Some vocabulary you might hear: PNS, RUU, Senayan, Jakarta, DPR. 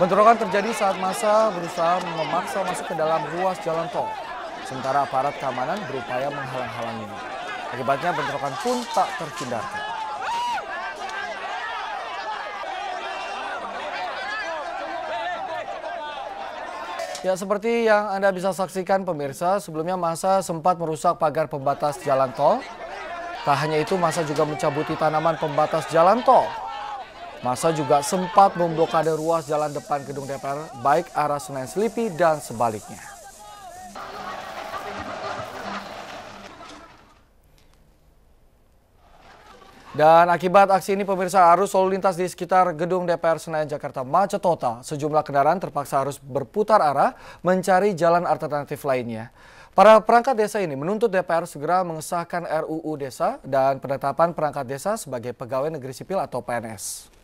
Bentrokan terjadi saat massa berusaha memaksa masuk ke dalam ruas jalan tol, sementara aparat keamanan berupaya menghalang-halanginya. Akibatnya bentrokan pun tak terhindarkan. Ya, seperti yang Anda bisa saksikan pemirsa, sebelumnya massa sempat merusak pagar pembatas jalan tol. Tak hanya itu, massa juga mencabuti tanaman pembatas jalan tol. Massa juga sempat memblokade ruas jalan depan gedung DPR, baik arah Senayan Selipi dan sebaliknya. Dan akibat aksi ini pemirsa, arus lalu lintas di sekitar gedung DPR Senayan Jakarta macet total. Sejumlah kendaraan terpaksa harus berputar arah mencari jalan alternatif lainnya. Para perangkat desa ini menuntut DPR segera mengesahkan RUU Desa dan penetapan perangkat desa sebagai pegawai negeri sipil atau PNS.